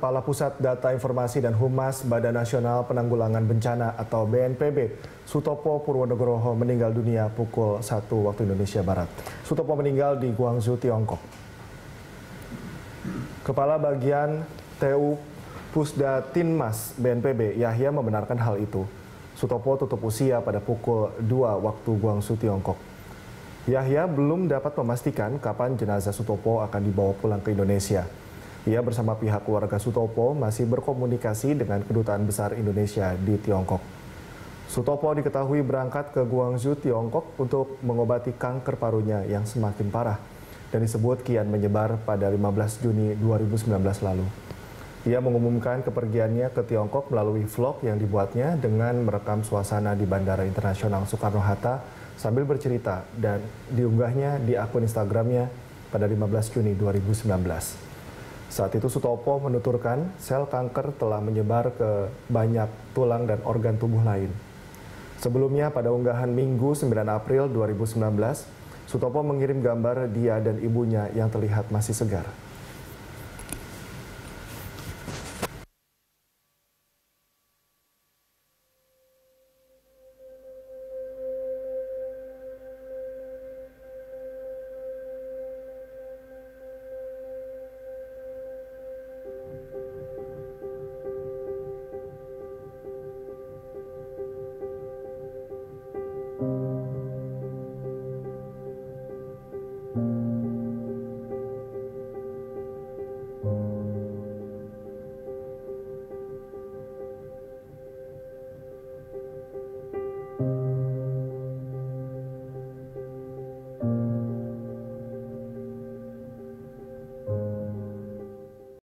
Kepala Pusat Data Informasi dan Humas Badan Nasional Penanggulangan Bencana atau BNPB, Sutopo Purwo Nugroho meninggal dunia pukul 1 waktu Indonesia Barat. Sutopo meninggal di Guangzhou, Tiongkok. Kepala Bagian TU Pusdatinmas BNPB, Yahya, membenarkan hal itu. Sutopo tutup usia pada pukul 2 waktu Guangzhou, Tiongkok. Yahya belum dapat memastikan kapan jenazah Sutopo akan dibawa pulang ke Indonesia. Ia bersama pihak keluarga Sutopo masih berkomunikasi dengan Kedutaan Besar Indonesia di Tiongkok. Sutopo diketahui berangkat ke Guangzhou, Tiongkok untuk mengobati kanker parunya yang semakin parah dan disebut kian menyebar pada 15 Juni 2019 lalu. Ia mengumumkan kepergiannya ke Tiongkok melalui vlog yang dibuatnya dengan merekam suasana di Bandara Internasional Soekarno-Hatta sambil bercerita dan diunggahnya di akun Instagramnya pada 15 Juni 2019. Saat itu Sutopo menuturkan sel kanker telah menyebar ke banyak tulang dan organ tubuh lain. Sebelumnya pada unggahan Minggu 9 April 2019, Sutopo mengirim gambar dia dan ibunya yang terlihat masih segar.